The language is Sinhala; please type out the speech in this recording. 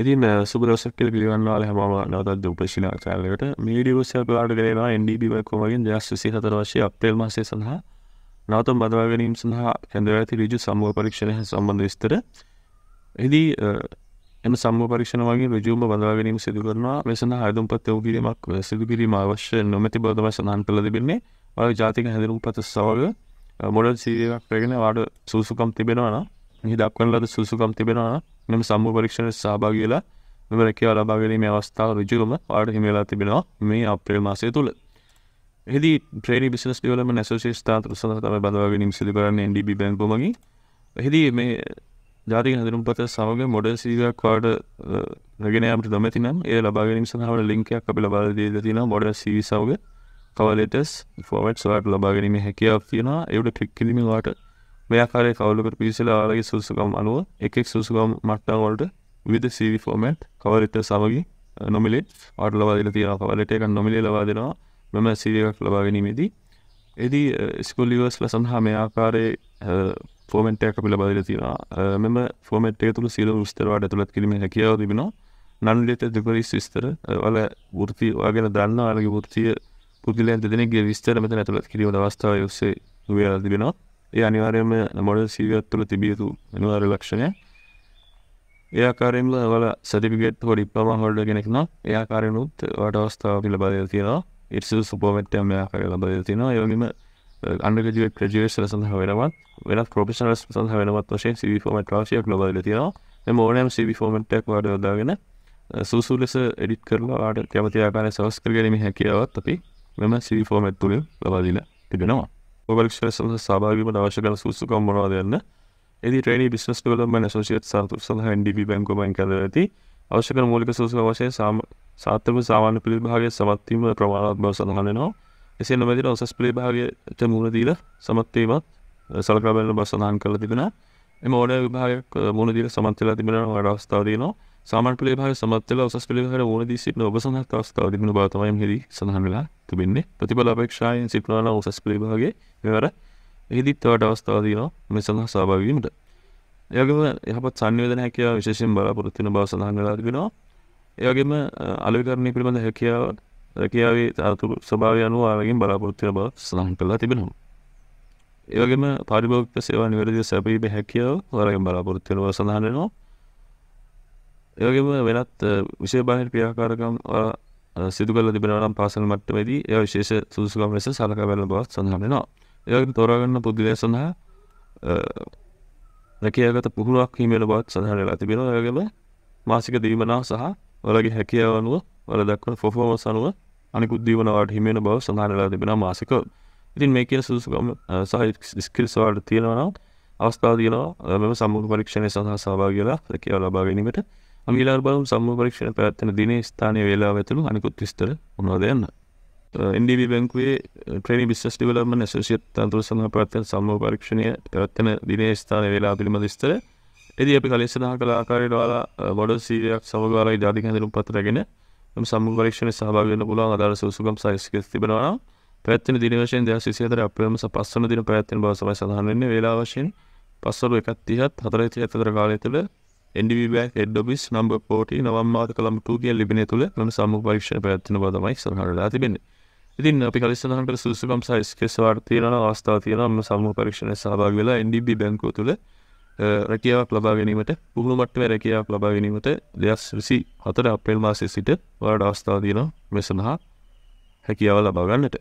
ඉතින් සුබදවසක් කියලා පිළිගන්නවා හැමෝම නැවතත් උප ශ්‍රී ලංකා channel එකට මේ වීඩියෝ එක අපලෝඩ් කරනවා NDB Bank වගේම 2024 වර්ෂයේ අප්‍රේල් මාසයේ සඳහා නවතම බදවා ගැනීම සඳහා කැඳවැති ඍජු සම්මුඛ පරීක්ෂණය සම්බන්ධ විස්තර. එෙහිදී එම සම්මුඛ පරීක්ෂණ වගේ ඍජුවම බදවා ගැනීම සිදු කරනවා. මේ සඳහා ආයතනපත් යොමු කිරීමක් සිදු කිරීම අවශ්‍ය නොමැති බව තමයි සඳහන් කරලා තිබෙන්නේ. ඔය ජාතික හැඳුනුම්පත සමග මොඩල් සීරීස් එකක් රැගෙන වාඩ සුසුකම් තිබෙනවා නම් මෙහි දක්වන ලද සුසුකම් තිබෙනවා නම් මෙම සම්මුඛ පරීක්ෂණයට සහභාගී වෙලා මෙම රැකියාව ලබා ගැනීමේ අවස්ථාව ඍජුවම ඔයාලට හිමි වෙලා තිබෙනවා මේ අප්‍රේල් මාසය තුළ. එෙහිදී Trainee Business Development Association තාන්ත්‍රික සඳහා තමයි බඳවා ගැනීම සිදු කරන්නේ NDB Bank මගින්. එෙහිදී මේ ජාතික හැඳුනුම්පත සමග මොඩල් සීරීස් ඔයාලට රැගෙන යාමට නොමැති නම් ඒ ලබා ගැනීම සඳහා ලින්ක් එකක් අපි ලබා දීලා තියෙනවා මොඩල් සීරීස් සමග cover letters forwards ඔයාලට ලබා ගැනීමේ හැකියාවක් තියෙනවා. ඒකට ක්ලික් කිරීමෙන් ඔයාලට මේ ආකාරයේ කවුලකට පිවිසලා ඔයාලගේ සුසුකම් අනුව එක් එක් සුසුකම් මට්ටම් වලට විවිධ CV format cover letter සමගින් nominate ඔයාලට ලබා දෙලා තියෙනවා. cover letter එක nominate ලබා දෙනවා. මම CV එකක් ලබා ගැනීමේදී එදී school leavers ලා සඳහා මේ ආකාරයේ format එකක් අපි ලබා දෙලා තියෙනවා. මම format එක තුල සියලු විස්තර වලට ඇතුළත් කිරීමේ හැකියාව තිබෙනවා. non related degrees විස්තර ඔයාලා වෘත්ති ඔයාගෙන දන්නා ඔයාලගේ වෘත්තිය පුදුලෙන් දෙදෙනෙක්ගේ විස්තර මෙතන ඇතුළත් කිරීමේ අවස්ථාව ඔස්සේ උයලා තිබෙනවා. ඒ අනිවාර්යයෙන්ම මොඩල් සීරියස් තුළ තිබිය යුතු අනිවාර්ය ලක්ෂණය. ඒ ආකාරයෙන්ම ඔයාලා සර්ටිෆිකේට් හෝ ඩිප්ලෝමා හෝල්ඩර් කෙනෙක් නම් ඒ ආකාරයෙන් උත් ඔයාලට අවස්ථාවක් ලබා දෙලා තියෙනවා. ඉර්සු සුපර්මෙට් එකක් මේ ආකාරයෙන් ලබා දෙලා තියෙනවා. ඒ වගේම අන්ඩර්ග්‍රැජුවේට් ග්‍රැජුවේට්ස් සඳහා වෙනත් ප්‍රොෆෙෂනල්ස් සඳහා වෙනවත් වශයෙන් CV ෆෝමැට් රාශියක් ලබා දෙලා තියෙනවා. මේ ඕනෑම CV ෆෝමැට් එකක් ඔයාලට යොදාගෙන සුසු ලෙස එඩිට් කරලා ඔයාලට කැමති ආකාරයෙන් සර්ච් කරගැනීමේ හැකියාවත් අපි මෙම CV ෆෝමැට් තුලින් ලබා දීලා තිබෙනවා. පරීක්ෂණ සහභාගීවීමට අවශ්‍ය කරන සුසුකම් මොනවාද යන්න එදී Trainee Business Development Association සාර්ථක සඳහා NDB Bank වලින් කරවති අවශ්‍ය කරන මූලික සුසුකම් වශයෙන් සාර්ථක සාමාන්‍ය පිළ විභාගයේ සමත් වීම ප්‍රමාණවත් බව සඳහන් වෙනවා. එසේ නොමැති උසස් පිළ විභාගයට මුහුණ දීලා සමත් වීමත් සලකා බැලන බව සඳහන් කරලා තිබෙනවා. එම ඕනෑම විභාගයක් මුහුණ දීලා සමත් වෙලා තිබෙනවා වඩා අවස්ථාව දෙනවා. සාමාන්‍ය පිළ විභාගයේ සමත් වෙලා උසස් පිළ විභාගයට මුහුණ දී සිටින ඔබ සඳහා අවස්ථාව දෙන්න බව තමයි මෙහිදී සඳහන් වෙලා තිබෙන්නේ. ප්‍රතිඵල අපේක්ෂාවෙන් සිටිනවා උසස් පිළ විභාගයේ මෙවර එහිදීත් ඔයාලට අවස්ථාව දෙනවා මේ සඳහා සහභාගී වීමට. ඒ වගේම යහපත් සංවේදන හැකියාව විශේෂයෙන් බලාපොරොත්තු වෙන බව සඳහන් වෙලා තිබෙනවා. ඒ වගේම අලෙවිකරණය පිළිබඳ හැකියාවේ ස්වභාවය අනුව ආවගෙන් බලාපොරොත්තු වෙන බව සඳහන් කරලා තිබෙනවා. ඒ වගේම පාරිභෝගික සේවා නිවැරදිව සැපයීමේ හැකියාව ඔයාලගෙන් බලාපොරොත්තු වෙන බව සඳහන් වෙනවා. ඒ වගේම වෙනත් විශේෂ බාහිර ක්‍රියාකාරකම් සිදු කරලා තිබෙනවා නම් පාසල් මට්ටමේදී ඒ විශේෂ සුසුකම් ලෙස සලකා බැලන බව සඳහන් වෙනවා. ඒවගේ තෝරාගන්න පුද්ගලයා සඳහා රැකියාගත පුහුණුවක් හිමි වෙන බවත් සඳහන් වෙලා තිබෙනවා. ඒ වගේම මාසික දීමනා සහ ඔයාලගේ හැකියාව අනුව ඔයාලා දක්වන පර්ෆෝමන්ස් අනුව අනිකුත් දීමනා වලට හිමි වෙන බව සඳහන් වෙලා තිබෙනවා මාසික. ඉතින් මේ කියන සුසුකම් සහ ස්කිල්ස් වලට තියෙනවා නම් අවස්ථාව දෙනවා මෙම සම්මුඛ පරීක්ෂණය සඳහා සහභාගී වෙලා රැකියාව ලබා ගැනීමට. අපි ඊළඟ බලමු සම්මුඛ පරීක්ෂණ පැවැත්වෙන දිනේ ස්ථානීය වේලාව ඇතුළු අනිකුත් විස්තර මොනවද යන්න. NDB බැංකුවේ Trainee Business Development Association තන්ත්‍ර සඳහා පැවැත්වෙන සම්මුඛ පරීක්ෂණය පැවැත්වෙන දිනේ ස්ථාන වේලාව පිළිබඳ විස්තර. එදී අපි කලින් සඳහන් කළ ආකාරයට ඔයාලා මොඩල් සීරියස් එකක් සමග ඔයාලා ජාතික හැඳුනුම්පත රැගෙන මේ සම්මුඛ පරීක්ෂණයේ සහභාගී වෙන්න පුළුවන් අදාළ සුසුකම් සයිස් එකක් තිබෙනවා නම් පැවැත්වෙන දින වශයෙන් 2024 අප්‍රේල් මාස 5 වන දින පැවැත්වෙන බව සමයි සඳහන් වෙන්නේ. වේලාව වශයෙන් 5:30 4:30 අතර කාලය තුළ NDB Bank Head Office No. 40 නවම්මාත Colombo 2 කියන ලිපිණිය තුළ මේ සම්මුඛ පරීක්ෂණය පැවැත්වෙන බව තමයි සඳහන් වෙලා තිබෙන්නේ. ඉතින් අපි කලින් සඳහන් කළ සුසුකම් සයිස් එකේ සාර්ථක තියෙනවා අවස්ථාව තියෙනවා මේ සම්මුඛ පරීක්ෂණයේ සහභාගී වෙලා NDB බැංකුව තුළ රැකියාවක් ලබා ගැනීමට පුහුණු මට්ටමේ රැකියාවක් ලබා ගැනීමට 2024 අප්‍රේල් මාසයේ සිට ඔයාලට අවස්ථාව තියෙනවා මේ සඳහා හැකියාව ලබා ගන්නට.